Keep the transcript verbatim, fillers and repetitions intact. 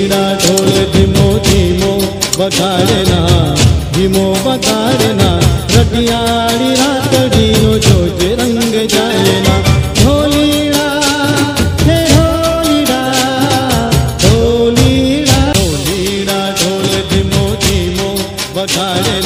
वीणा ढोल धीमो धीमो वगाड़ना धीमो वगाड़ना रतियाड़ी रात डीनो जोज रंग जाएना। ढोलीड़ा हे ढोलीड़ा ढोलीड़ा ढोलीड़ा ढोल धीमो धीमो वगाड़े